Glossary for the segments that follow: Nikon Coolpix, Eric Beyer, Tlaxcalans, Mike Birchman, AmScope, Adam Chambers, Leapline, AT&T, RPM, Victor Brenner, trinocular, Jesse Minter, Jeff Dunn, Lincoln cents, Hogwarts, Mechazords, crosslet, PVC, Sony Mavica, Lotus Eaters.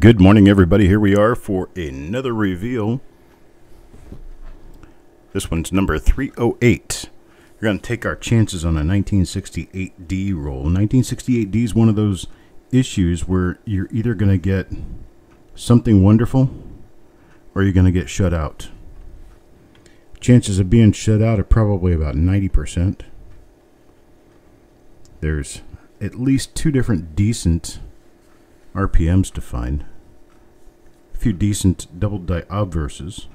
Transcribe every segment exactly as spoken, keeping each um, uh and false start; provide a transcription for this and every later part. Good morning, everybody. Here we are for another reveal. This one's number three oh eight. We're going to take our chances on a nineteen sixty-eight D roll. nineteen sixty-eight D is one of those issues where you're either going to get something wonderful or you're going to get shut out. Chances of being shut out are probably about ninety percent. There's at least two different decent R P Ms to find, a few decent double die obverses,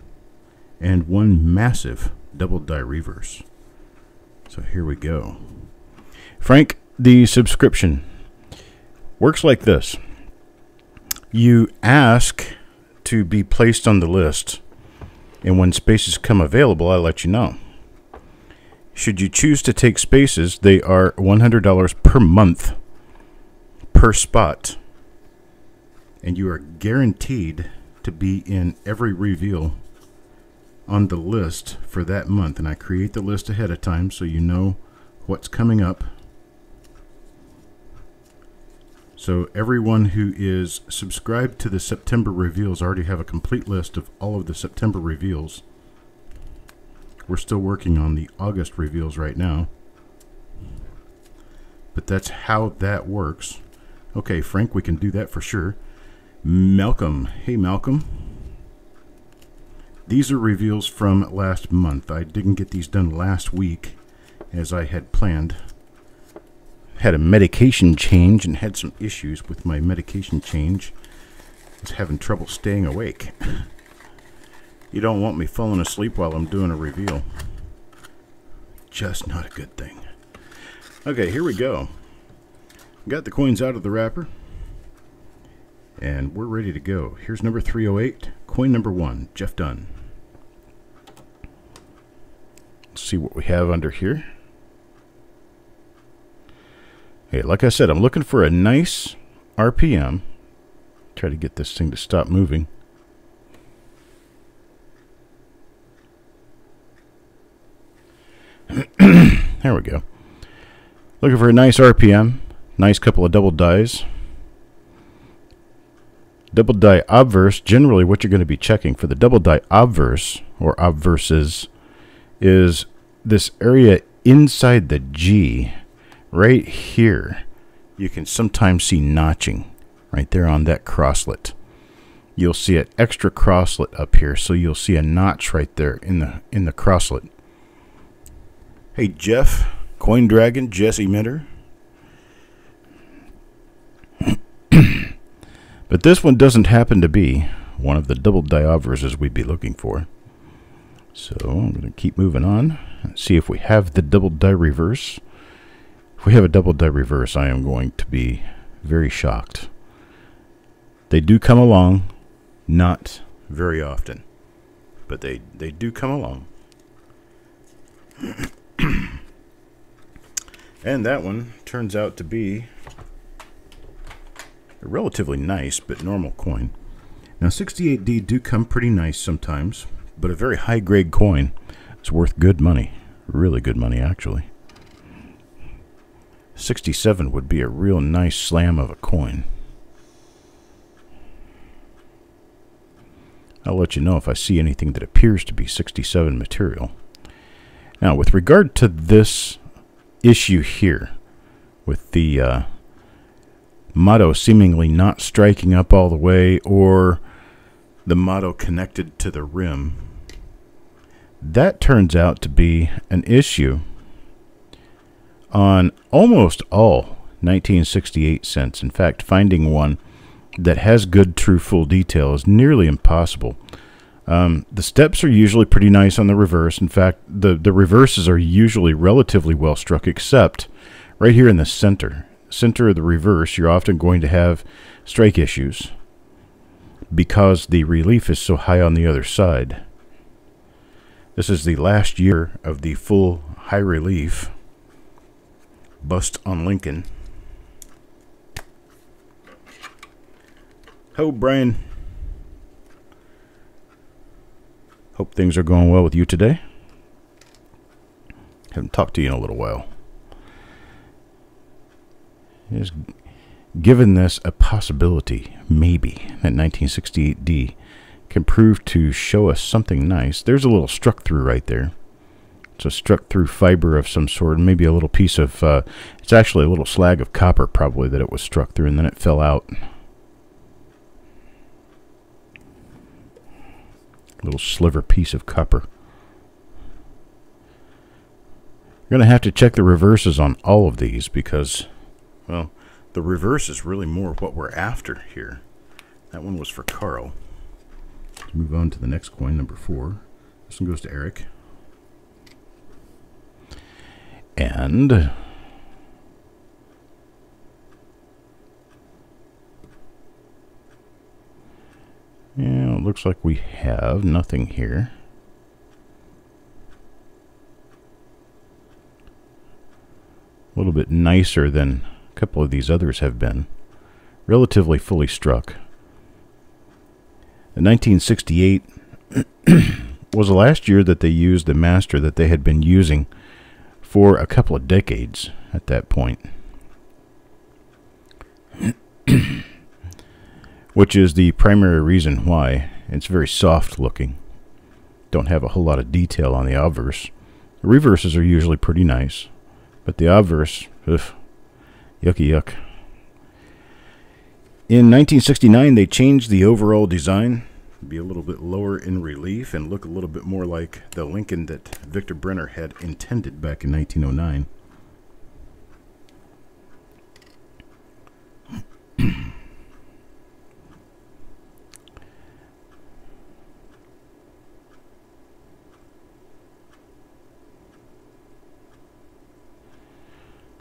and one massive double die reverse. So here we go. Frank, the subscription works like this. You ask to be placed on the list, and when spaces come available, I'll let you know. Should you choose to take spaces, they are one hundred dollars per month per spot. And you are guaranteed to be in every reveal on the list for that month. And I create the list ahead of time so you know what's coming up. So everyone who is subscribed to the September reveals already have a complete list of all of the September reveals. We're still working on the August reveals right now. But that's how that works. Okay, Frank, we can do that for sure. Malcolm. Hey, Malcolm. These are reveals from last month. I didn't get these done last week as I had planned. Had a medication change and had some issues with my medication change. I was having trouble staying awake. You don't want me falling asleep while I'm doing a reveal. Just not a good thing. Okay, here we go. Got the coins out of the wrapper. And we're ready to go. Here's number three oh eight, coin number one, Jeff Dunn. Let's see what we have under here. Hey, like I said, I'm looking for a nice R P M. Try to get this thing to stop moving. There we go. Looking for a nice R P M, nice couple of double dies. Double die obverse, generally what you're going to be checking for the double die obverse, or obverses, is this area inside the G, right here. You can sometimes see notching right there on that crosslet. You'll see an extra crosslet up here, so you'll see a notch right there in the, in the crosslet. Hey, Jeff, Coin Dragon, Jesse Minter. But this one doesn't happen to be one of the double die obverses we'd be looking for. So I'm going to keep moving on and see if we have the double die reverse. If we have a double die reverse, I am going to be very shocked. They do come along, not very often, but they, they do come along. And that one turns out to be a relatively nice but normal coin. Now sixty-eight D do come pretty nice sometimes, but a very high grade coin is worth good money. Really good money, actually. sixty-seven would be a real nice slam of a coin. I'll let you know if I see anything that appears to be sixty-seven material. Now with regard to this issue here with the uh, motto seemingly not striking up all the way, or the motto connected to the rim, that turns out to be an issue on almost all nineteen sixty-eight cents. In fact, finding one that has good true full detail is nearly impossible. Um, the steps are usually pretty nice on the reverse. In fact, the, the reverses are usually relatively well struck, except right here in the center. Center of the reverse, you're often going to have strike issues because the relief is so high on the other side. This is the last year of the full high relief bust on Lincoln. Ho, Brian. Hope things are going well with you today. Haven't talked to you in a little while. Just given this a possibility, maybe, that nineteen sixty-eight D can prove to show us something nice. There's a little struck through right there. It's a struck through fiber of some sort, and maybe a little piece of, uh, it's actually a little slag of copper probably that it was struck through, and then it fell out. Little sliver piece of copper. You're going to have to check the reverses on all of these because, well, the reverse is really more what we're after here. That one was for Carl. Let's move on to the next coin, number four. This one goes to Eric. And yeah, it looks like we have nothing here. A little bit nicer than a couple of these others have been. Relatively fully struck. The nineteen sixty-eight was the last year that they used the master that they had been using for a couple of decades at that point. Which is the primary reason why. It's very soft looking. Don't have a whole lot of detail on the obverse. The reverses are usually pretty nice. But the obverse, ugh, yucky yuck. In nineteen sixty-nine, they changed the overall design. Be a little bit lower in relief and look a little bit more like the Lincoln that Victor Brenner had intended back in nineteen oh nine.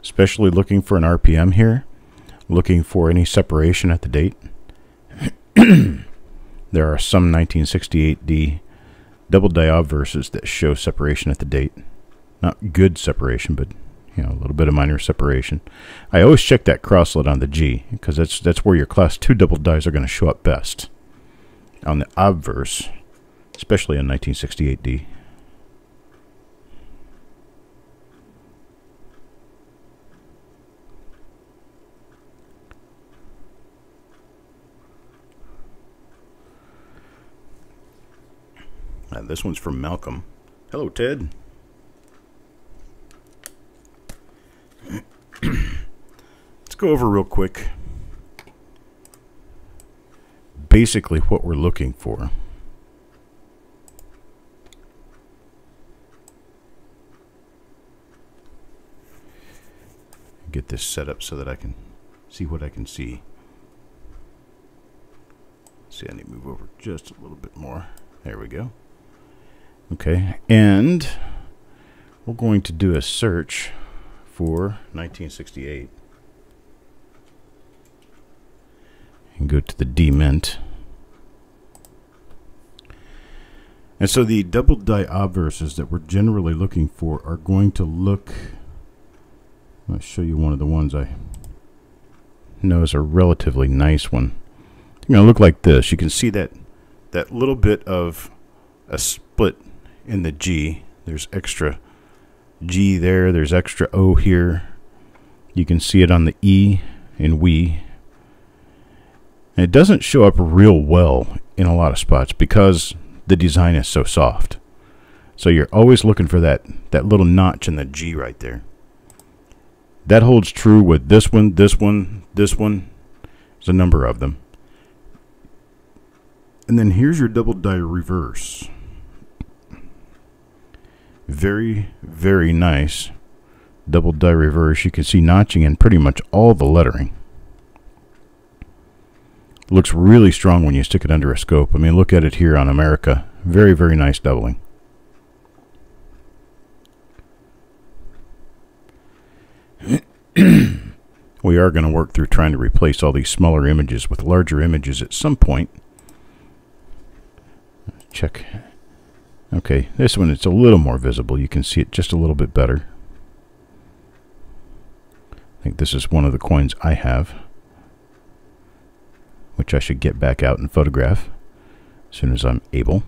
Especially looking for an R P M here, looking for any separation at the date. There are some nineteen sixty-eight D double die obverses that show separation at the date. Not good separation, but you know, a little bit of minor separation. I always check that crosslet on the G because that's that's where your class two double dies are going to show up best on the obverse, especially on nineteen sixty-eight D. Uh, this one's from Malcolm. Hello, Ted. Let's go over real quick basically what we're looking for. Get this set up so that I can see what I can see. Let's see, I need to move over just a little bit more. There we go. Okay, and we're going to do a search for nineteen sixty-eight and go to the D mint. And so the double die obverses that we're generally looking for are going to look, I'll show you one of the ones I know is a relatively nice one. It's going to look like this. You can see that that little bit of a split in the G. There's extra G there. There's extra O here. You can see it on the E in we. And it doesn't show up real well in a lot of spots because the design is so soft. So you're always looking for that, that little notch in the G right there. That holds true with this one, this one, this one. There's a number of them. And then here's your double die reverse. Very, very nice double die reverse. You can see notching in pretty much all the lettering. Looks really strong when you stick it under a scope. I mean, look at it here on America. Very, very nice doubling. We are going to work through trying to replace all these smaller images with larger images at some point. Check. Okay, this one, it's a little more visible. You can see it just a little bit better. I think this is one of the coins I have, which I should get back out and photograph as soon as I'm able.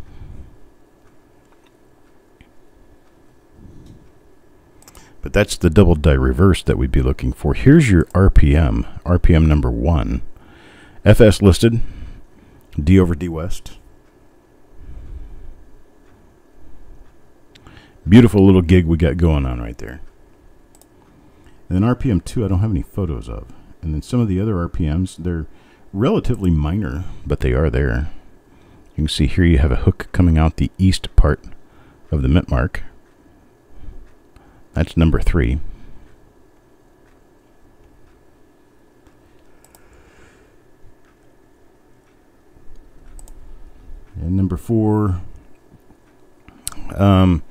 But that's the double die reverse that we'd be looking for. Here's your R P M, R P M number one. F S listed, D over D west. Beautiful little gig we got going on right there. And then R P M two I don't have any photos of. And then some of the other R P Ms, they're relatively minor, but they are there. You can see here you have a hook coming out the east part of the mint mark. That's number three. And number four. Um,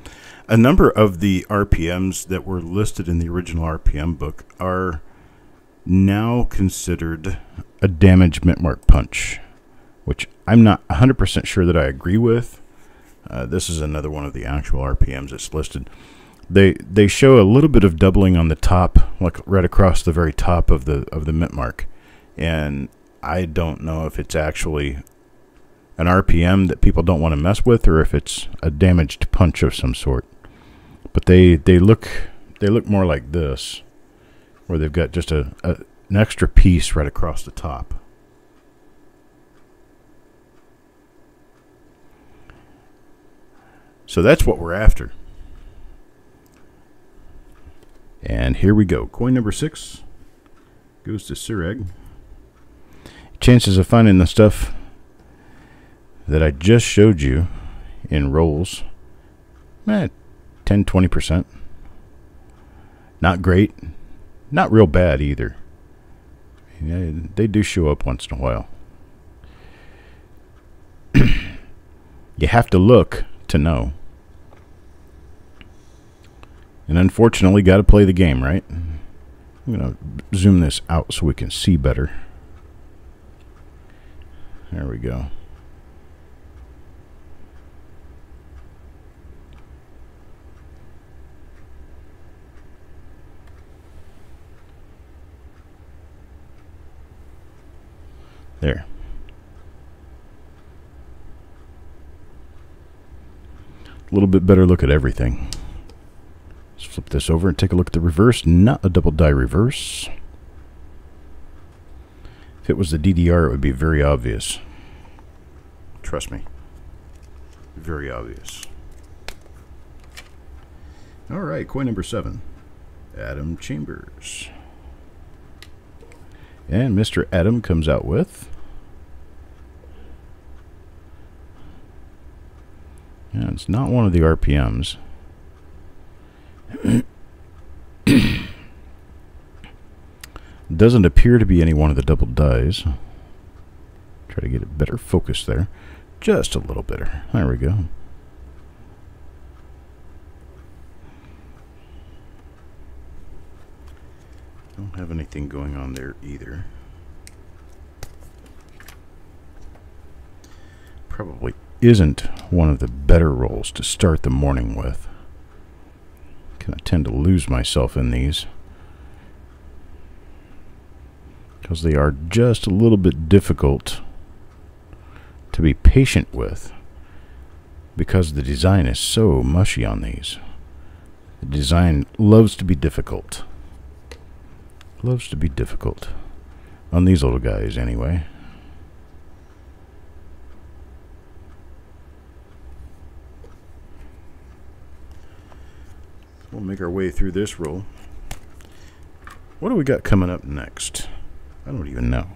a number of the R P Ms that were listed in the original R P M book are now considered a damaged mint mark punch, which I'm not one hundred percent sure that I agree with. Uh, this is another one of the actual R P Ms that's listed. They they show a little bit of doubling on the top, like right across the very top of the of the mint mark, and I don't know if it's actually an R P M that people don't want to mess with, or if it's a damaged punch of some sort. But they they look they look more like this, where they've got just a, a an extra piece right across the top. So that's what we're after. And here we go. Coin number six goes to Sireg. Chances of finding the stuff that I just showed you in rolls, eh, ten, twenty percent. Not great. Not real bad either. They do show up once in a while. You have to look to know. And unfortunately, got to play the game, right? I'm going to zoom this out so we can see better. There we go. There. A little bit better look at everything. Let's flip this over and take a look at the reverse. Not a double die reverse. If it was the D D R, it would be very obvious. Trust me. Very obvious. Alright, coin number seven. Adam Chambers. And Mister Adam comes out with... Yeah, it's not one of the R P Ms. Doesn't appear to be any one of the double dies. Try to get a better focus there. Just a little better. There we go. Don't have anything going on there either. Probably isn't one of the better rolls to start the morning with. I tend to lose myself in these because they are just a little bit difficult to be patient with, because the design is so mushy on these. The design loves to be difficult. Loves to be difficult. On these little guys, anyway. We'll make our way through this roll. What do we got coming up next? I don't even know.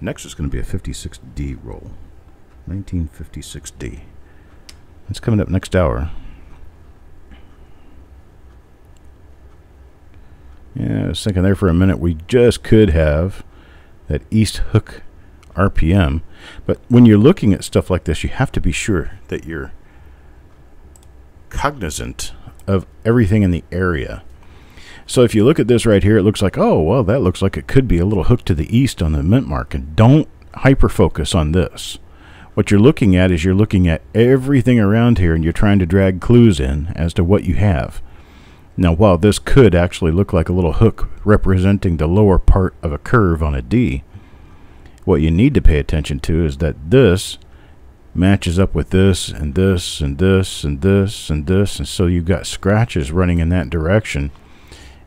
Next is going to be a fifty-six D roll. nineteen fifty-six D. That's coming up next hour. Yeah, I was thinking there for a minute we just could have that East Hook R P M. But when you're looking at stuff like this, you have to be sure that you're cognizant of everything in the area. So if you look at this right here, it looks like, oh, well, that looks like it could be a little hook to the east on the mint mark. And don't hyper-focus on this. What you're looking at is you're looking at everything around here, and you're trying to drag clues in as to what you have. Now, while this could actually look like a little hook representing the lower part of a curve on a D, what you need to pay attention to is that this matches up with this and this and this and this and this, and so you've got scratches running in that direction.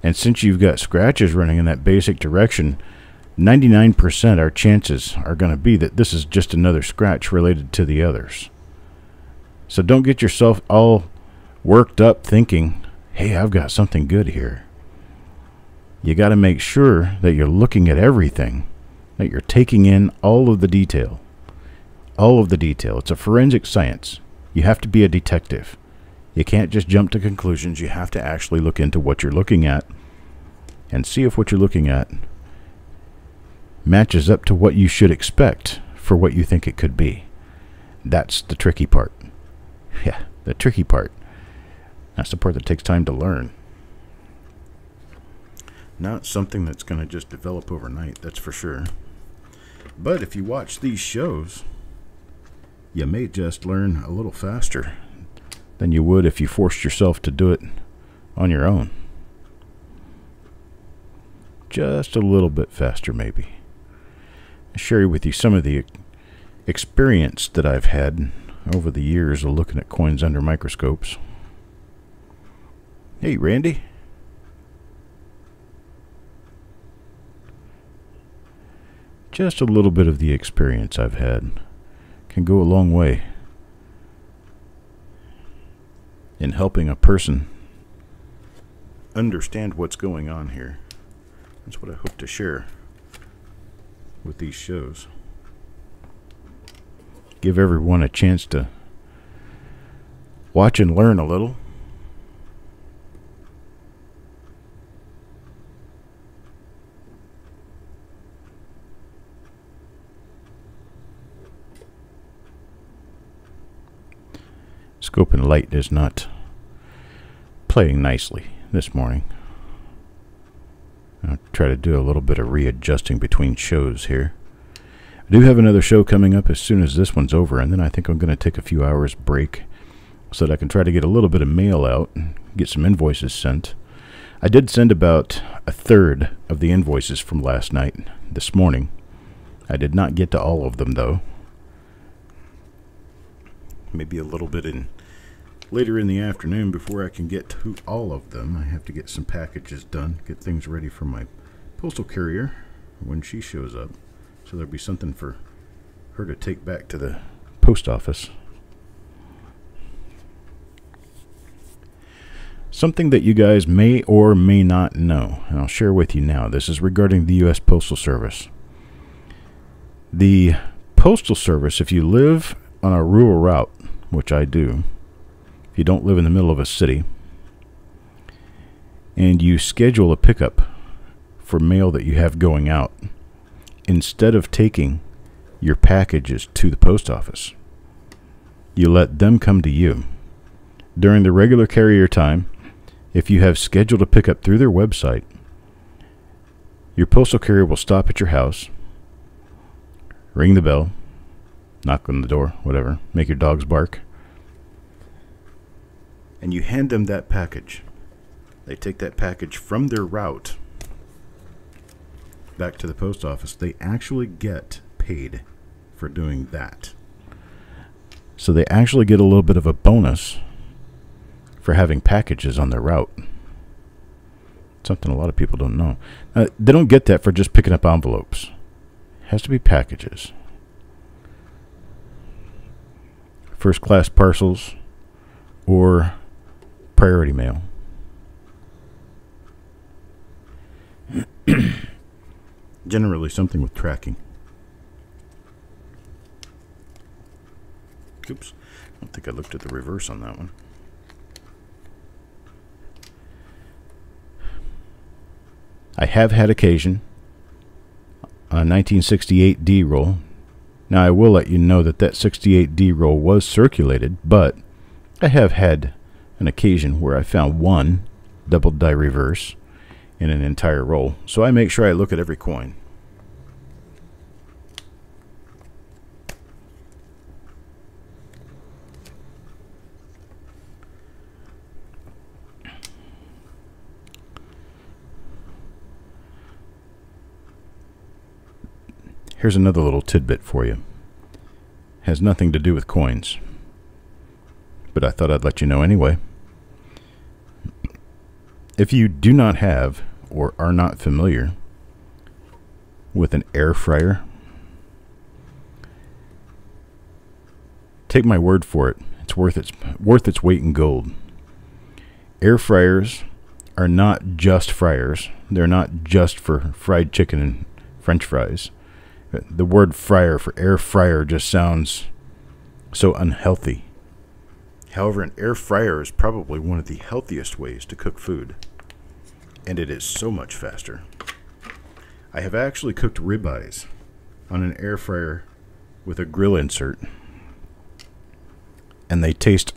And since you've got scratches running in that basic direction, ninety-nine percent our chances are going to be that this is just another scratch related to the others. So don't get yourself all worked up thinking, hey, I've got something good here. You got to make sure that you're looking at everything, that you're taking in all of the detail. All of the detail. It's a forensic science. You have to be a detective. You can't just jump to conclusions. You have to actually look into what you're looking at and see if what you're looking at matches up to what you should expect for what you think it could be. That's the tricky part. Yeah, the tricky part. That's the part that takes time to learn. Not something that's going to just develop overnight, that's for sure. But if you watch these shows, you may just learn a little faster than you would if you forced yourself to do it on your own. Just a little bit faster, maybe. I'll share with you some of the experience that I've had over the years of looking at coins under microscopes. Hey, Randy. Just a little bit of the experience I've had can go a long way in helping a person understand what's going on here. That's what I hope to share with these shows. Give everyone a chance to watch and learn a little. Scope and light is not playing nicely this morning. I'll try to do a little bit of readjusting between shows here. I do have another show coming up as soon as this one's over, and then I think I'm going to take a few hours break so that I can try to get a little bit of mail out and get some invoices sent. I did send about a third of the invoices from last night this morning. I did not get to all of them, though. Maybe a little bit in later in the afternoon before I can get to all of them. I have to get some packages done, get things ready for my postal carrier when she shows up. So there'll be something for her to take back to the post office. Something that you guys may or may not know, and I'll share with you now. This is regarding the U S Postal Service. The Postal Service, if you live on a rural route, which I do, if you don't live in the middle of a city, and you schedule a pickup for mail that you have going out, instead of taking your packages to the post office, you let them come to you. During the regular carrier time, if you have scheduled a pickup through their website, your postal carrier will stop at your house, ring the bell, knock on the door, whatever, make your dogs bark, and you hand them that package. They take that package from their route back to the post office. They actually get paid for doing that. So they actually get a little bit of a bonus for having packages on their route. Something a lot of people don't know. Uh, they don't get that for just picking up envelopes. It has to be packages. First class parcels or priority mail. Generally something with tracking. Oops, I don't think I looked at the reverse on that one. I have had occasion on a nineteen sixty-eight D-roll. Now, I will let you know that that sixty-eight D-roll was circulated, but I have had an occasion where I found one double die reverse in an entire roll. So I make sure I look at every coin. Here's another little tidbit for you. has nothing to do with coins, but I thought I'd let you know anyway. If you do not have or are not familiar with an air fryer, take my word for it, it's worth its worth its weight in gold. Air fryers are not just fryers. They're not just for fried chicken and French fries. The word fryer for air fryer just sounds so unhealthy. However, an air fryer is probably one of the healthiest ways to cook food, and it is so much faster. I have actually cooked ribeyes on an air fryer with a grill insert, and they taste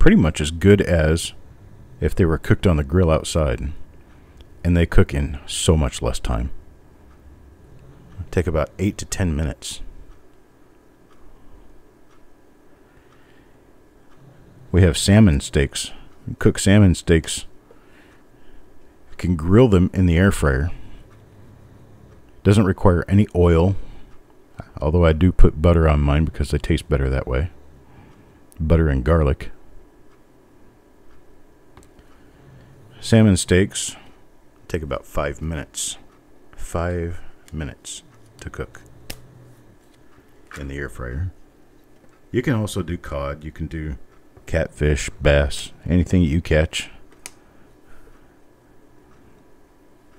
pretty much as good as if they were cooked on the grill outside, and they cook in so much less time. Take about eight to ten minutes. We have salmon steaks. We cook salmon steaks. You can grill them in the air fryer. Doesn't require any oil, although I do put butter on mine because they taste better that way. Butter and garlic. Salmon steaks take about five minutes. Five minutes to cook in the air fryer. You can also do cod, you can do catfish, bass, anything you catch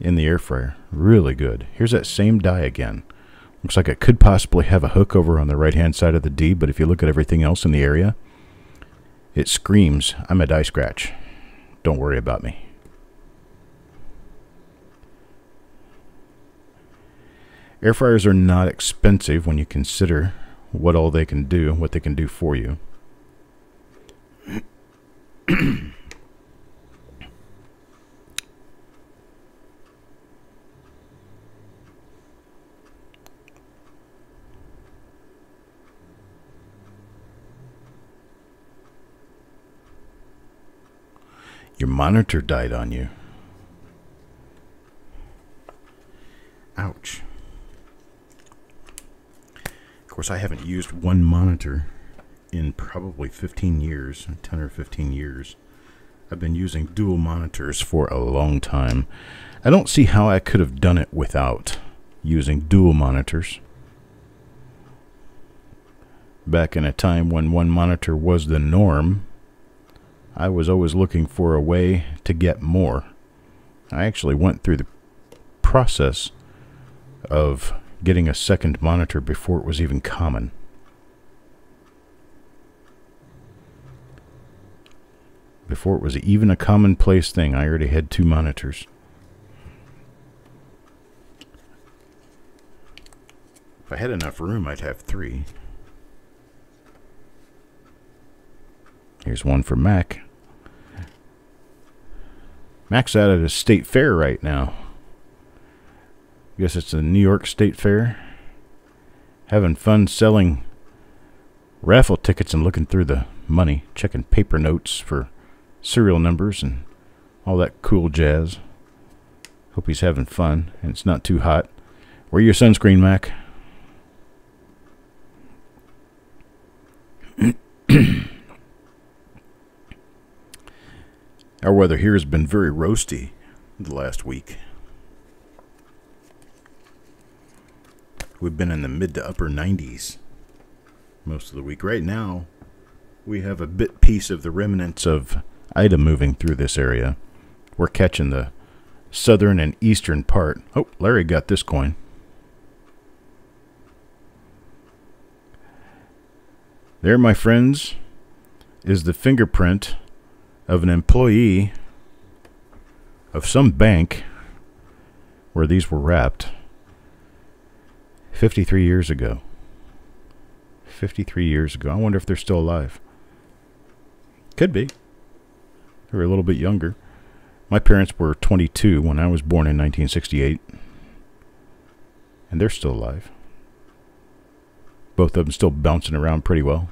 in the air fryer. Really good. Here's that same die again. Looks like it could possibly have a hook over on the right hand side of the D, but if you look at everything else in the area, it screams, I'm a die scratch. Don't worry about me. Air fryers are not expensive when you consider what all they can do, what they can do for you. Your monitor died on you. Ouch. Of course, I haven't used one monitor in probably fifteen years, ten or fifteen years. I've been using dual monitors for a long time. I don't see how I could have done it without using dual monitors. Back in a time when one monitor was the norm, I was always looking for a way to get more. I actually went through the process of getting a second monitor before it was even common. Before it was even a commonplace thing, I already had two monitors. If I had enough room, I'd have three. Here's one for Mac. Mac's out at a state fair right now. I guess it's the New York State Fair. Having fun selling raffle tickets and looking through the money, checking paper notes for serial numbers and all that cool jazz. Hope he's having fun and it's not too hot. Wear your sunscreen, Mac. Our weather here has been very roasty the last week. We've been in the mid to upper nineties most of the week. Right now, we have a bit piece of the remnants of Ida moving through this area. We're catching the southern and eastern part. Oh, Larry got this coin. There, my friends, is the fingerprint of an employee of some bank where these were wrapped. fifty-three years ago. fifty-three years ago. I wonder if they're still alive. Could be. They were a little bit younger. My parents were twenty-two when I was born in nineteen sixty-eight. And they're still alive. Both of them still bouncing around pretty well.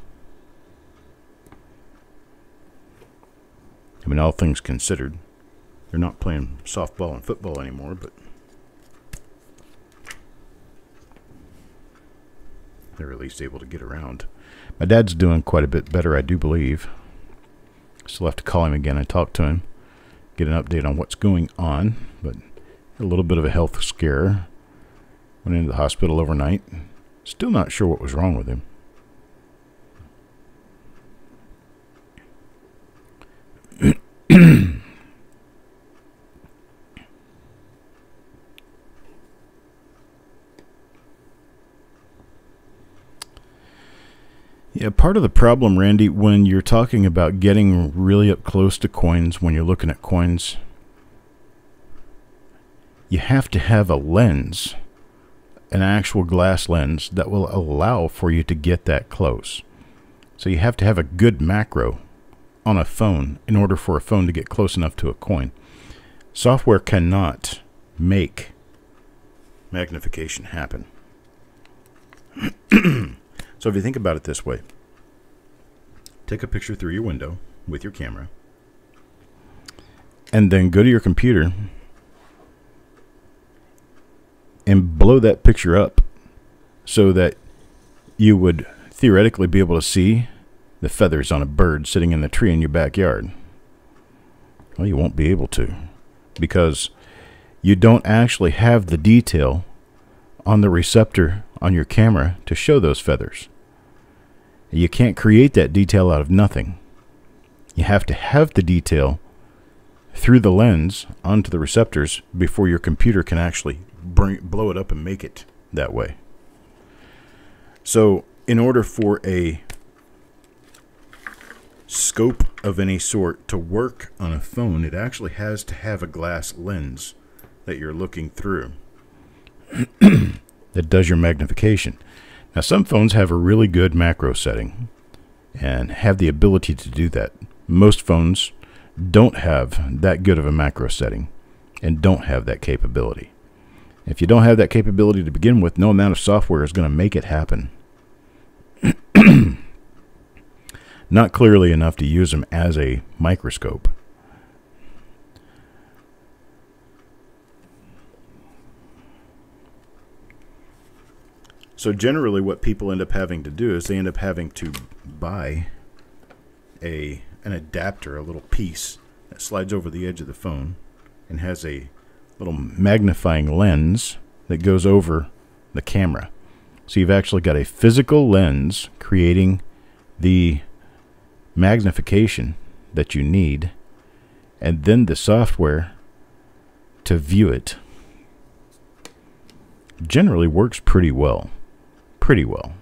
I mean, all things considered, they're not playing softball and football anymore, but they're at least able to get around. My dad's doing quite a bit better, I do believe. Still have to call him again and talk to him, get an update on what's going on, but a little bit of a health scare. Went into the hospital overnight. Still not sure what was wrong with him. Yeah, part of the problem, Randy, when you're talking about getting really up close to coins, when you're looking at coins, you have to have a lens, an actual glass lens, that will allow for you to get that close. So you have to have a good macro on a phone in order for a phone to get close enough to a coin. Software cannot make magnification happen. So if you think about it this way, take a picture through your window with your camera, and then go to your computer and blow that picture up so that you would theoretically be able to see the feathers on a bird sitting in the tree in your backyard. Well, you won't be able to, because you don't actually have the detail on the receptor on your camera to show those feathers. You can't create that detail out of nothing. You have to have the detail through the lens onto the receptors before your computer can actually bring, blow it up and make it that way. So in order for a scope of any sort to work on a phone, it actually has to have a glass lens that you're looking through that does your magnification. Now, some phones have a really good macro setting and have the ability to do that. Most phones don't have that good of a macro setting and don't have that capability. If you don't have that capability to begin with, no amount of software is going to make it happen. Not clearly enough to use them as a microscope. So generally what people end up having to do is they end up having to buy a an adapter, a little piece that slides over the edge of the phone and has a little magnifying lens that goes over the camera. So you've actually got a physical lens creating the magnification that you need, and then the software to view it. Generally works pretty well. Pretty well.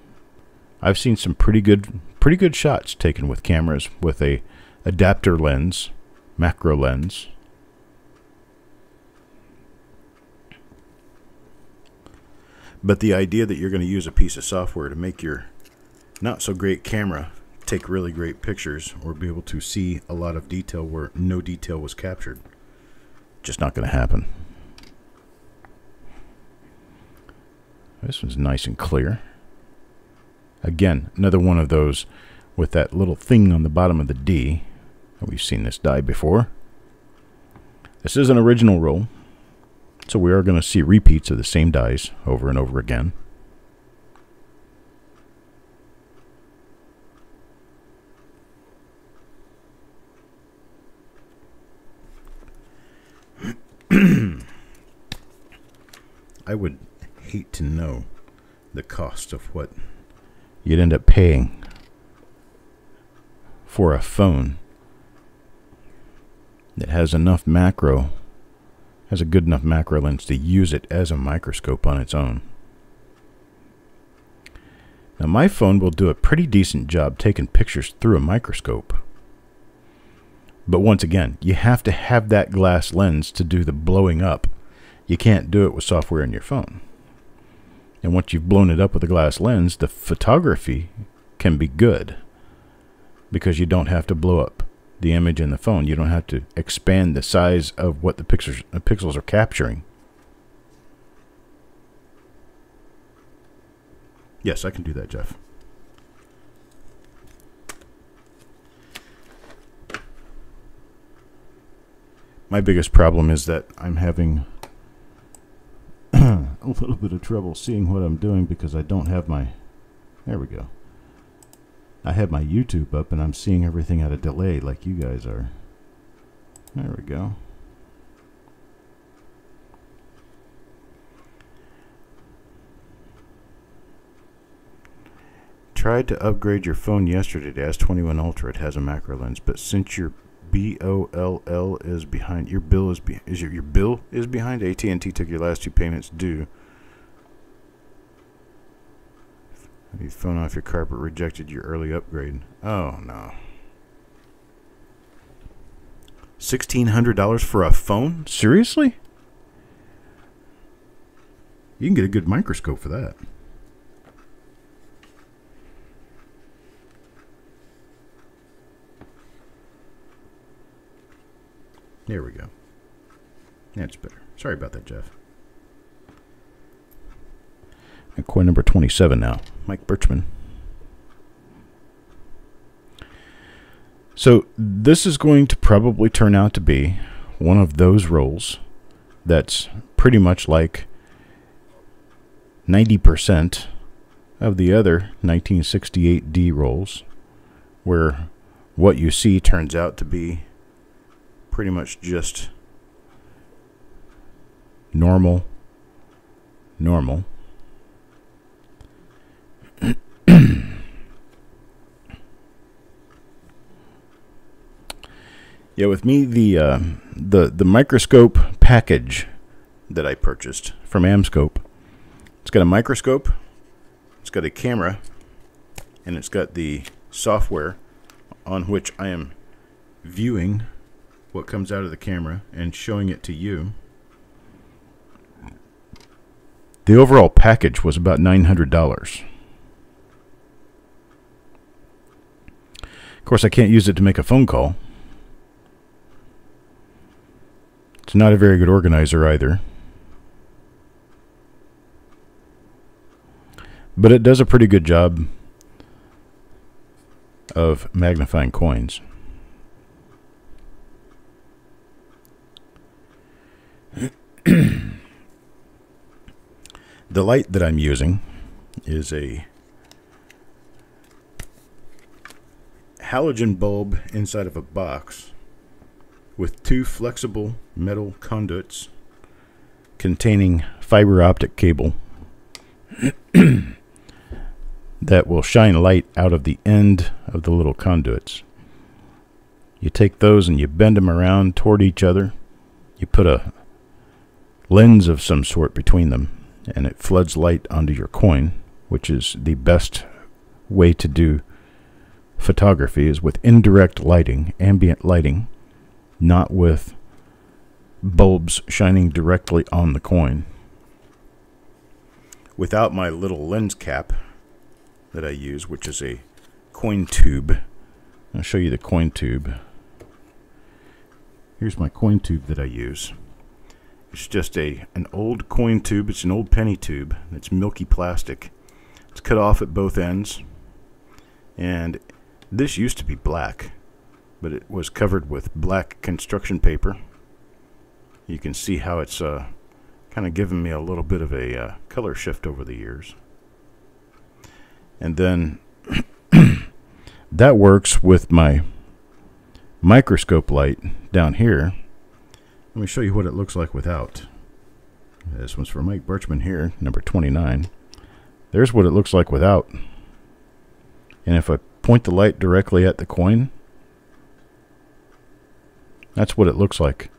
I've seen some pretty good pretty good shots taken with cameras with a adapter lens, macro lens. But the idea that you're going to use a piece of software to make your not so great camera take really great pictures or be able to see a lot of detail where no detail was captured, just not going to happen. This one's nice and clear. Again, another one of those with that little thing on the bottom of the D. We've seen this die before. This is an original roll, so we are going to see repeats of the same dies over and over again. I would hate to know the cost of what you'd end up paying for a phone that has enough macro, has a good enough macro lens to use it as a microscope on its own. Now, my phone will do a pretty decent job taking pictures through a microscope. But once again, you have to have that glass lens to do the blowing up. You can't do it with software in your phone. And once you've blown it up with a glass lens, the photography can be good because you don't have to blow up the image in the phone. You don't have to expand the size of what the pixels, the pixels are capturing. Yes, I can do that, Jeff. My biggest problem is that I'm having a little bit of trouble seeing what I'm doing because I don't have my There we go. I have my YouTube up and I'm seeing everything at a delay like you guys are. There we go. Tried to upgrade your phone yesterday to S twenty-one Ultra. It has a macro lens, but since your B O L L is behind, your bill is be, is your your bill is behind. A T and T took your last two payments due. Your phone off your carpet rejected your early upgrade. Oh no. sixteen hundred dollars for a phone? Seriously? You can get a good microscope for that. There we go. That's better. Sorry about that, Jeff. And coin number twenty-seven now. Mike Birchman. So this is going to probably turn out to be one of those rolls that's pretty much like ninety percent of the other nineteen sixty-eight D rolls, where what you see turns out to be pretty much just normal, normal. Yeah, with me, the uh, the the microscope package that I purchased from AmScope. It's got a microscope, it's got a camera, and it's got the software on which I am viewing what comes out of the camera and showing it to you. The overall package was about nine hundred dollars. Of course, I can't use it to make a phone call. It's not a very good organizer either. But it does a pretty good job of magnifying coins. The light that I'm using is a halogen bulb inside of a box with two flexible metal conduits containing fiber optic cable that will shine light out of the end of the little conduits. You take those and you bend them around toward each other. You put a lens of some sort between them and it floods light onto your coin, which is the best way to do photography, is with indirect lighting, ambient lighting, not with bulbs shining directly on the coin. Without my little lens cap that I use, which is a coin tube. I'll show you the coin tube. Here's my coin tube that I use. It's just a an old coin tube. It's an old penny tube. It's milky plastic. It's cut off at both ends. And this used to be black, but it was covered with black construction paper. You can see how it's uh, kind of given me a little bit of a uh, color shift over the years. And then that works with my microscope light down here. Let me show you what it looks like without. This one's for Mike Birchman here, number twenty-nine. There's what it looks like without. And if I point the light directly at the coin, that's what it looks like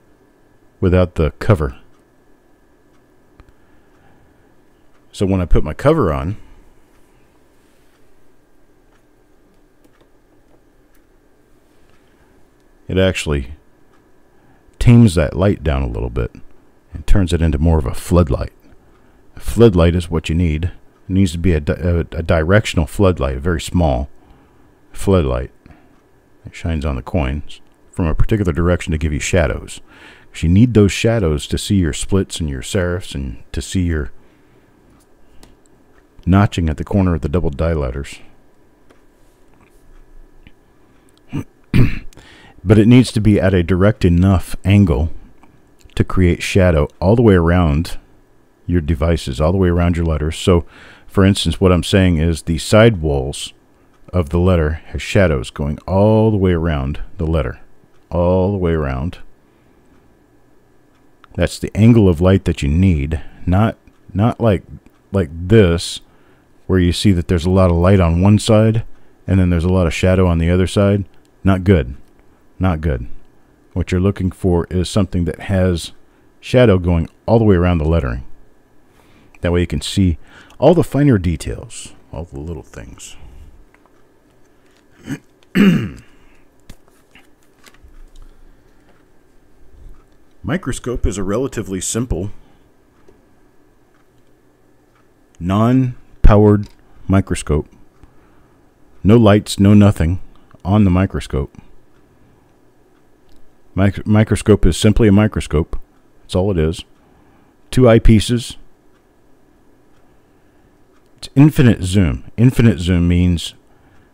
without the cover. So when I put my cover on, it actually tames that light down a little bit and turns it into more of a floodlight. A floodlight is what you need. It needs to be a, di a, a directional floodlight, a very small floodlight. It shines on the coins from a particular direction to give you shadows. You need those shadows to see your splits and your serifs and to see your notching at the corner of the double dilators. But it needs to be at a direct enough angle to create shadow all the way around your devices, all the way around your letters. So For instance, what I'm saying is the side walls of the letter has shadows going all the way around the letter. All the way around. That's the angle of light that you need. Not not like like this, where you see that there's a lot of light on one side and then there's a lot of shadow on the other side. Not good. Not good. What you're looking for is something that has shadow going all the way around the lettering. That way you can see all the finer details, all the little things. Microscope is a relatively simple, non-powered microscope. No lights, no nothing on the microscope. Mic- microscope is simply a microscope. That's all it is. Two eyepieces. It's infinite zoom. Infinite zoom means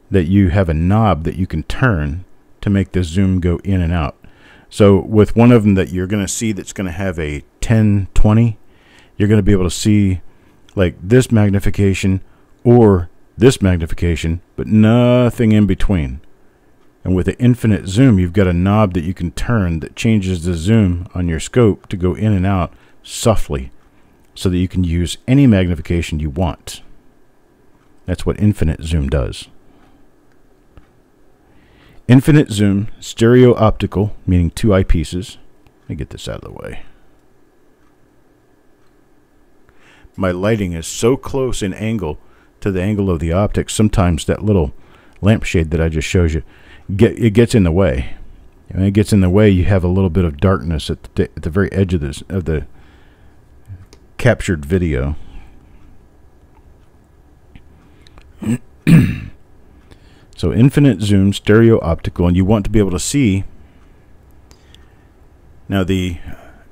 that you have a knob that you can turn to make the zoom go in and out. So with one of them that you're going to see that's going to have a ten, twenty, you're going to be able to see like this magnification or this magnification, but nothing in between. And with the infinite zoom, you've got a knob that you can turn that changes the zoom on your scope to go in and out softly so that you can use any magnification you want. That's what infinite zoom does. Infinite zoom, stereo optical, meaning two eyepieces. Let me get this out of the way. My lighting is so close in angle to the angle of the optics, sometimes that little lampshade that I just showed you, get, it gets in the way. And when it gets in the way, you have a little bit of darkness at the, at the very edge of, this, of the captured video. So infinite zoom, stereo optical, and you want to be able to see. Now the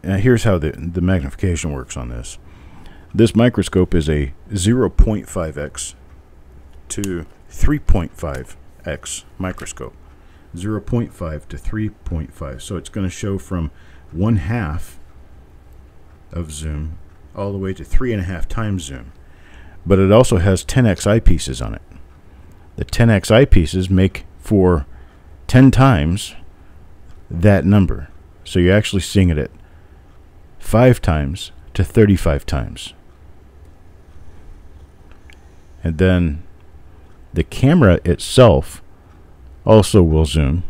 uh, here's how the, the magnification works on this. This microscope is a zero point five x to three point five x microscope. zero point five to three point five. So it's going to show from one half of zoom all the way to three and a half times zoom. But it also has ten x eyepieces on it. The ten x eyepieces make for ten times that number. So you're actually seeing it at five times to thirty-five times. And then the camera itself also will zoom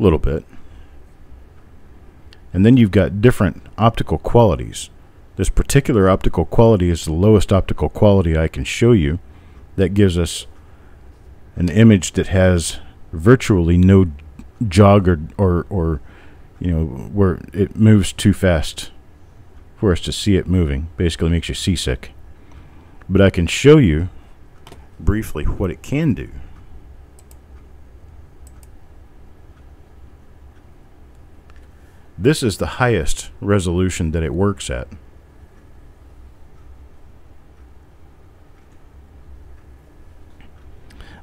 a little bit. And then you've got different optical qualities. This particular optical quality is the lowest optical quality I can show you. That gives us an image that has virtually no jog or, or, or, you know, where it moves too fast for us to see it moving. Basically makes you seasick. But I can show you briefly what it can do. This is the highest resolution that it works at.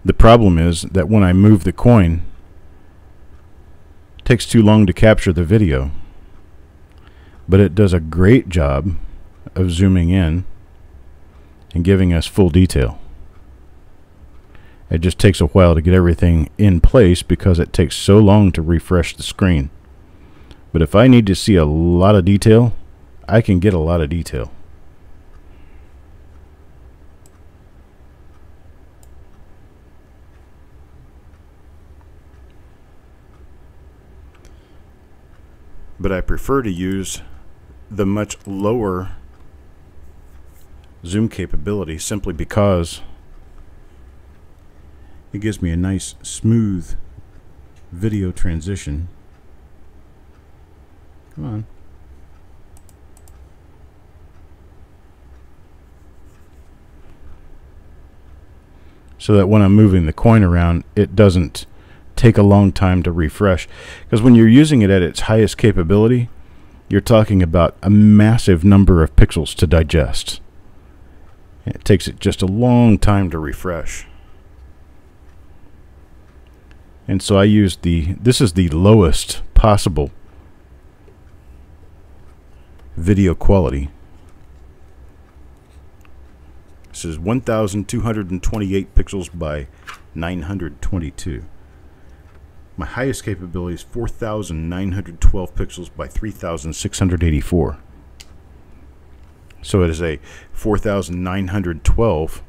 The problem is that when I move the coin, it takes too long to capture the video. But it does a great job of zooming in and giving us full detail. It just takes a while to get everything in place because it takes so long to refresh the screen. But if I need to see a lot of detail, I can get a lot of detail. But I prefer to use the much lower zoom capability simply because it gives me a nice smooth video transition. Come on. So that when I'm moving the coin around, it doesn't take a long time to refresh, because when you're using it at its highest capability, you're talking about a massive number of pixels to digest. It takes it just a long time to refresh. And so I use the, this is the lowest possible video quality. This is one thousand two hundred twenty-eight pixels by nine hundred twenty-two. My highest capability is four thousand nine hundred twelve pixels by three thousand six hundred eighty-four. So it is a four thousand nine hundred twelve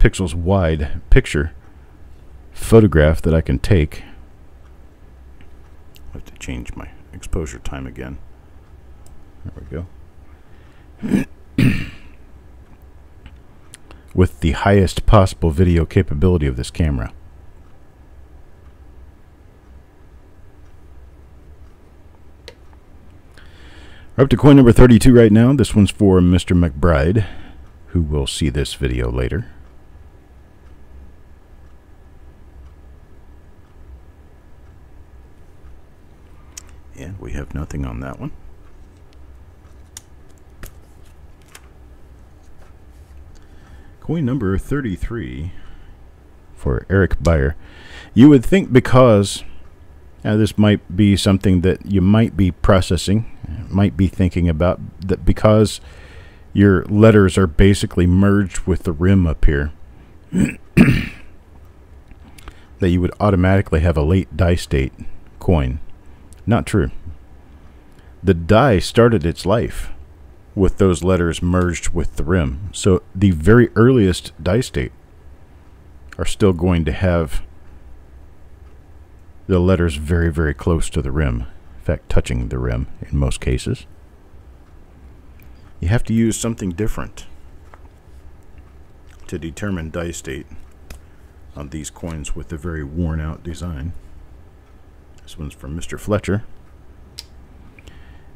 pixels wide picture photograph that I can take. I have to change my exposure time again. There we go. With the highest possible video capability of this camera. We're up to coin number thirty-two right now. This one's for Mister McBride, who will see this video later. And we have nothing on that one. Coin number thirty-three for Eric Beyer. You would think because now this might be something that you might be processing, might be thinking about, that because your letters are basically merged with the rim up here, that you would automatically have a late die state coin. Not true. The die started its life with those letters merged with the rim. So the very earliest die state are still going to have the letters very, very close to the rim. In fact, touching the rim in most cases. You have to use something different to determine die state on these coins with a very worn out design. This one's from Mister Fletcher.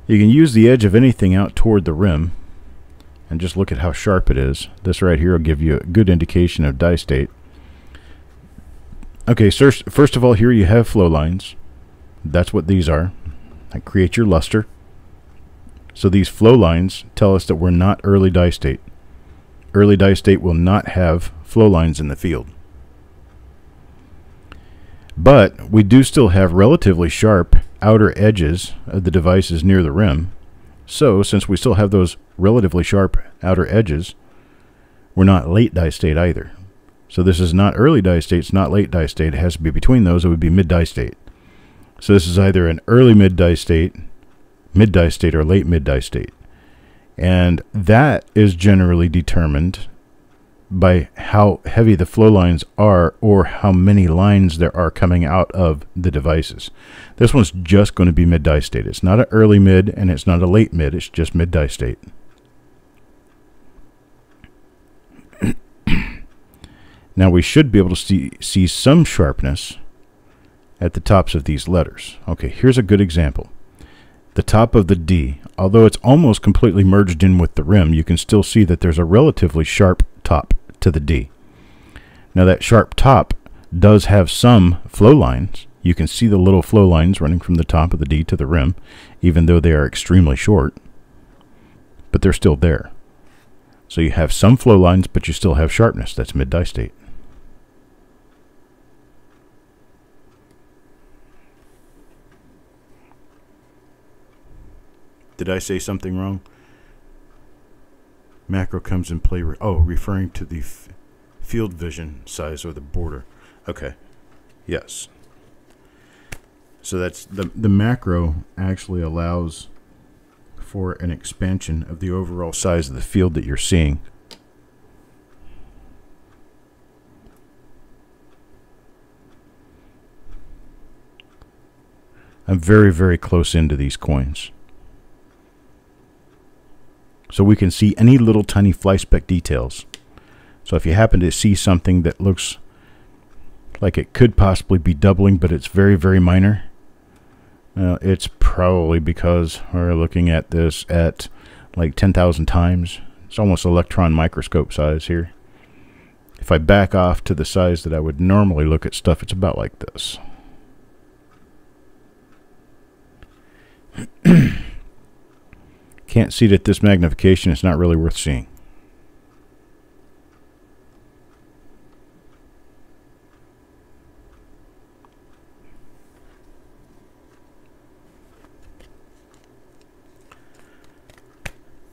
You can use the edge of anything out toward the rim and just look at how sharp it is. This right here will give you a good indication of die state. Okay, so first of all, here you have flow lines. That's what these are. That create your luster. So these flow lines tell us that we're not early die state. Early die state will not have flow lines in the field. But we do still have relatively sharp outer edges of the devices near the rim. So since we still have those relatively sharp outer edges, we're not late die state either. So this is not early die state, it's not late die state. It has to be between those. It would be mid die state. So this is either an early mid die state, mid die state, or late mid die state. And that is generally determined by how heavy the flow lines are or how many lines there are coming out of the devices. This one's just going to be mid die state. It's not an early mid and it's not a late mid. It's just mid die state. Now we should be able to see, see some sharpness at the tops of these letters. Okay, here's a good example. The top of the D, although it's almost completely merged in with the rim, you can still see that there's a relatively sharp top to the D. Now that sharp top does have some flow lines. You can see the little flow lines running from the top of the D to the rim, even though they are extremely short, but they're still there. So you have some flow lines, but you still have sharpness. That's mid die state. Did I say something wrong? Macro comes in play. Re oh, referring to the f field vision size or the border. Okay. Yes. So that's the, the macro actually allows for an expansion of the overall size of the field that you're seeing. I'm very, very close into these coins. So we can see any little tiny fly speck details. So if you happen to see something that looks like it could possibly be doubling, but it's very, very minor, uh, it's probably because we're looking at this at like ten thousand times. It's almost electron microscope size here. If I back off to the size that I would normally look at stuff, it's about like this. Can't see it at this magnification, it's not really worth seeing.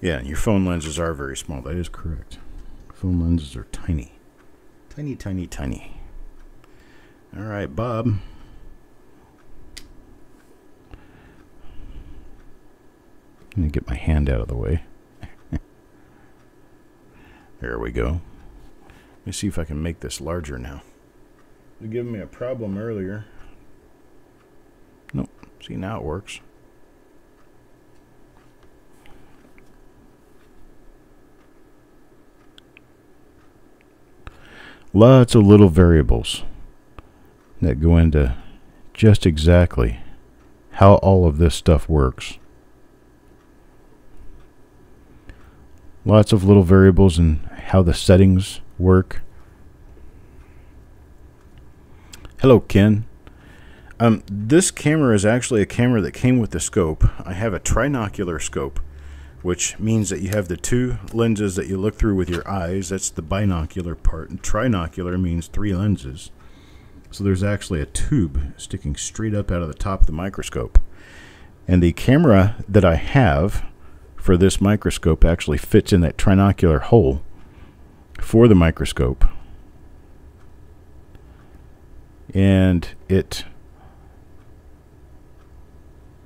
Yeah, and your phone lenses are very small, that is correct. Phone lenses are tiny. Tiny, tiny, tiny. All right, Bob. I'm going to get my hand out of the way. There we go. Let me see if I can make this larger now. It was giving me a problem earlier. Nope. See, now it works. Lots of little variables that go into just exactly how all of this stuff works. Lots of little variables in how the settings work. Hello, Ken. Um, this camera is actually a camera that came with the scope. I have a trinocular scope, which means that you have the two lenses that you look through with your eyes. That's the binocular part. And trinocular means three lenses. So there's actually a tube sticking straight up out of the top of the microscope. And the camera that I have for this microscope actually fits in that trinocular hole for the microscope. And it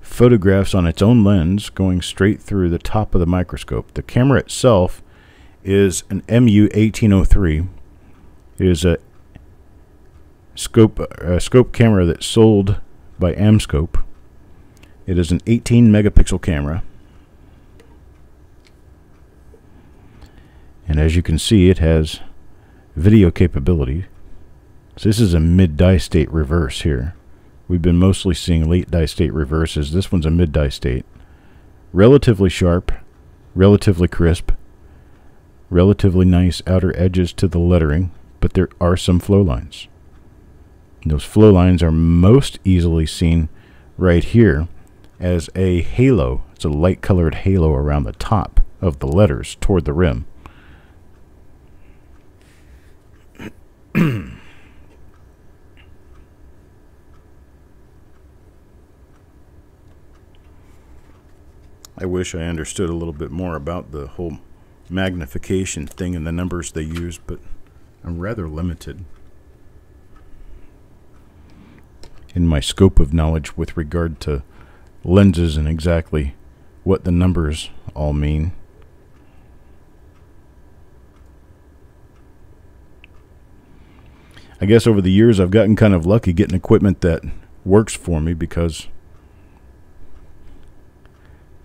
photographs on its own lens going straight through the top of the microscope. The camera itself is an M U eighteen oh three. It is a scope, a scope camera that's sold by AmScope. It is an eighteen megapixel camera. And as you can see, it has video capability. So this is a mid-dye state reverse here. We've been mostly seeing late dye state reverses. This one's a mid-dye state. Relatively sharp, relatively crisp, relatively nice outer edges to the lettering, but there are some flow lines. And those flow lines are most easily seen right here as a halo. It's a light-colored halo around the top of the letters toward the rim. I wish I understood a little bit more about the whole magnification thing and the numbers they use, but I'm rather limited in my scope of knowledge with regard to lenses and exactly what the numbers all mean. I guess over the years I've gotten kind of lucky getting equipment that works for me because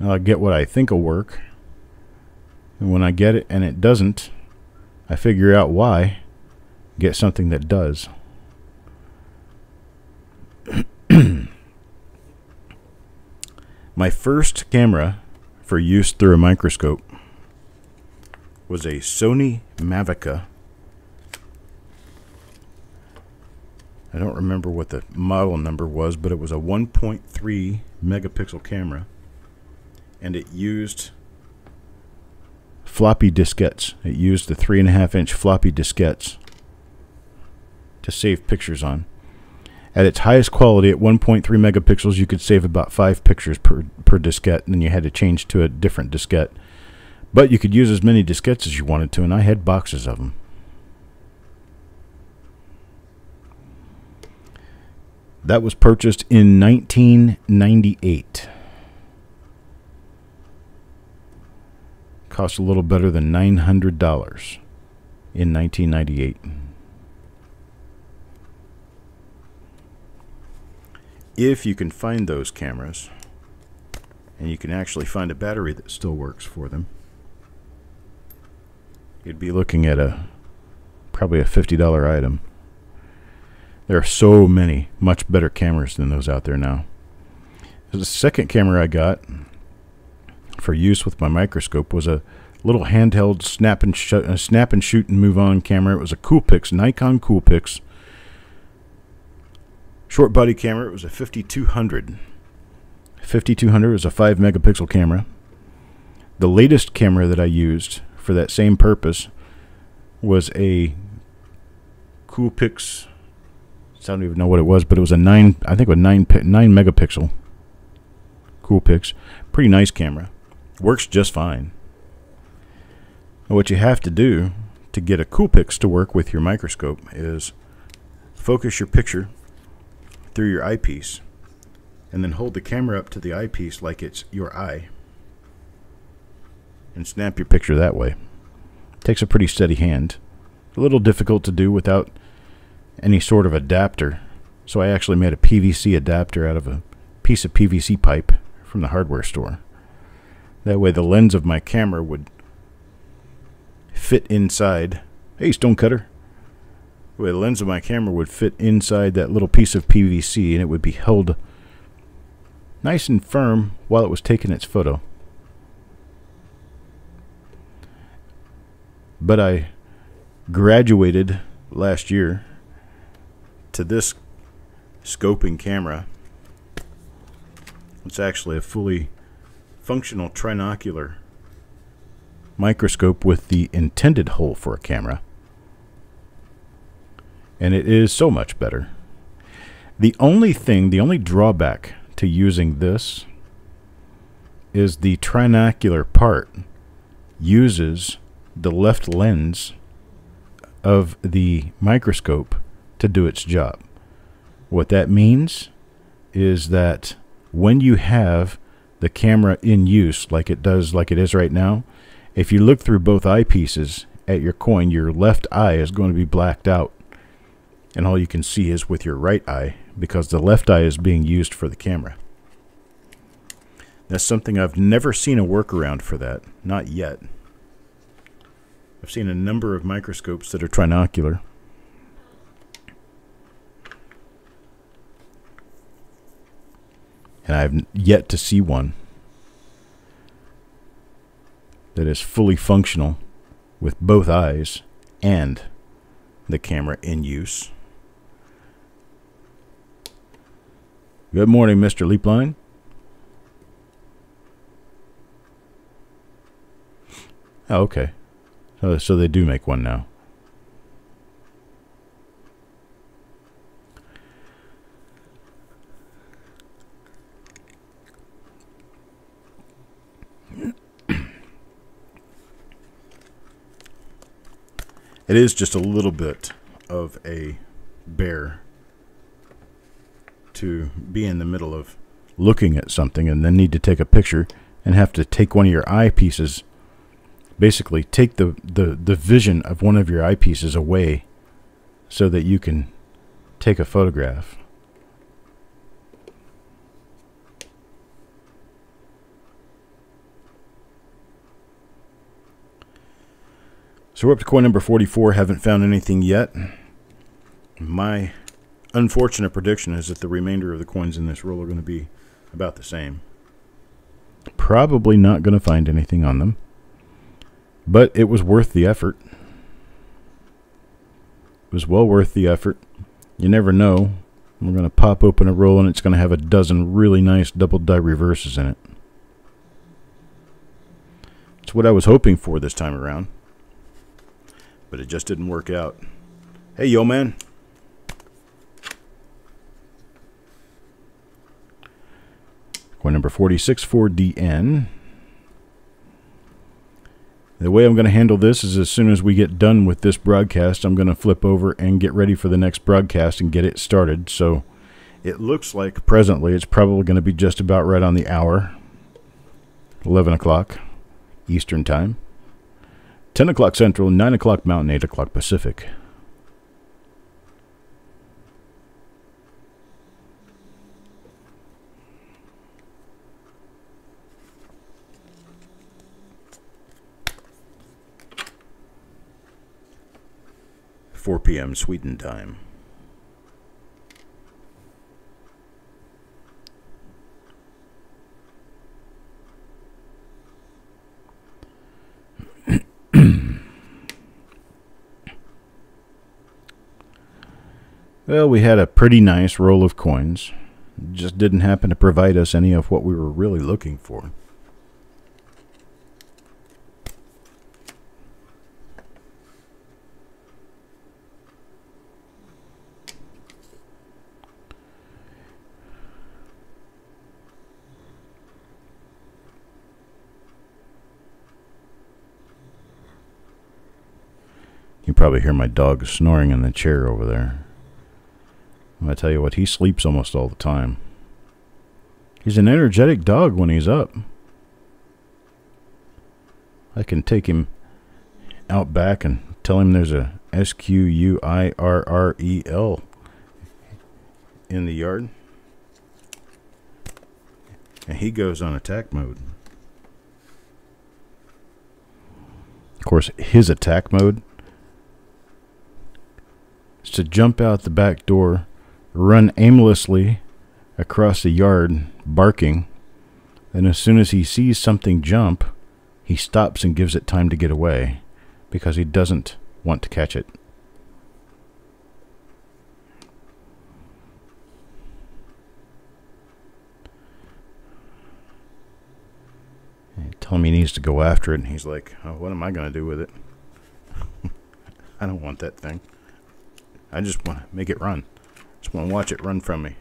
I get what I think will work, and when I get it and it doesn't, I figure out why, get something that does. My first camera for use through a microscope was a Sony Mavica. I don't remember what the model number was, but it was a one point three megapixel camera. And it used floppy diskettes. It used the three and a half inch floppy diskettes to save pictures on. At its highest quality, at one point three megapixels, you could save about five pictures per, per diskette, and then you had to change to a different diskette. But you could use as many diskettes as you wanted to, and I had boxes of them. That was purchased in nineteen ninety-eight. Cost a little better than nine hundred dollars in nineteen ninety-eight. If you can find those cameras, and you can actually find a battery that still works for them, you'd be looking at a probably a fifty dollar item. There are so many much better cameras than those out there now. The second camera I got for use with my microscope was a little handheld snap and sh uh, snap and shoot and move on camera. It was a Coolpix, Nikon Coolpix short body camera. It was a fifty-two hundred. fifty-two hundred was a five megapixel camera. The latest camera that I used for that same purpose was a Coolpix. I don't even know what it was, but it was a nine. I think it was nine nine megapixel Coolpix. Pretty nice camera. Works just fine. What you have to do to get a Coolpix to work with your microscope is focus your picture through your eyepiece and then hold the camera up to the eyepiece like it's your eye and snap your picture that way. It takes a pretty steady hand. A little difficult to do without any sort of adapter, so I actually made a P V C adapter out of a piece of P V C pipe from the hardware store. That way the lens of my camera would fit inside. Hey, stonecutter! The way the lens of my camera would fit inside that little piece of P V C, and it would be held nice and firm while it was taking its photo. But I graduated last year to this scoping camera. It's actually a fully functional trinocular microscope with the intended hole for a camera, and it is so much better. The only thing, the only drawback to using this is the trinocular part uses the left lens of the microscope to do its job. What that means is that when you have the camera in use like it does, like it is right now, if you look through both eyepieces at your coin, your left eye is going to be blacked out and all you can see is with your right eye because the left eye is being used for the camera. That's something I've never seen a workaround for that, not yet. I've seen a number of microscopes that are trinocular. And I've yet to see one that is fully functional with both eyes and the camera in use. Good morning, Mister Leapline. Oh, okay. Oh, so they do make one now. It is just a little bit of a bear to be in the middle of looking at something and then need to take a picture and have to take one of your eyepieces, basically take the, the, the vision of one of your eyepieces away so that you can take a photograph. So we're up to coin number forty-four, haven't found anything yet. My unfortunate prediction is that the remainder of the coins in this roll are going to be about the same. Probably not going to find anything on them, but it was worth the effort. It was well worth the effort. You never know. We're going to pop open a roll and it's going to have a dozen really nice double die reverses in it. It's what I was hoping for this time around. But it just didn't work out. Hey, yo, man. Coin number forty-six for D N. The way I'm going to handle this is as soon as we get done with this broadcast, I'm going to flip over and get ready for the next broadcast and get it started. So it looks like presently it's probably going to be just about right on the hour. eleven o'clock Eastern time. ten o'clock Central, nine o'clock Mountain, eight o'clock Pacific. four P M Sweden time. Well, we had a pretty nice roll of coins. It just didn't happen to provide us any of what we were really looking for. You probably hear my dog snoring in the chair over there. I tell you what, he sleeps almost all the time. He's an energetic dog when he's up. I can take him out back and tell him there's a S Q U I R R E L in the yard, and he goes on attack mode. Of course, his attack mode is to jump out the back door, run aimlessly across the yard barking, and as soon as he sees something jump, he stops and gives it time to get away because he doesn't want to catch it. Tell him he needs to go after it, and he's like, oh, what am I going to do with it? I don't want that thing. I just want to make it run. Just want to watch it run from me.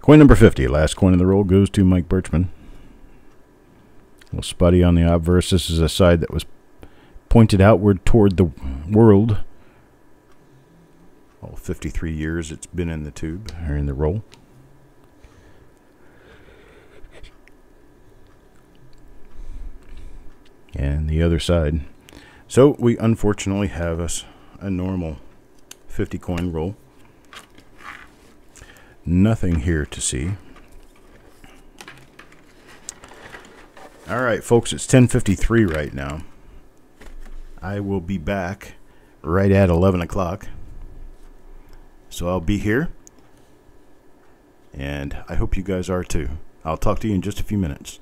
Coin number fifty, last coin in the roll, goes to Mike Birchman. A little spotty on the obverse. This is a side that was pointed outward toward the world. All fifty-three years it's been in the tube, or in the roll. And the other side. So we unfortunately have us a normal fifty coin roll. Nothing here to see. Alright folks, it's ten fifty-three right now. I will be back right at eleven o'clock. So I'll be here. And I hope you guys are too. I'll talk to you in just a few minutes.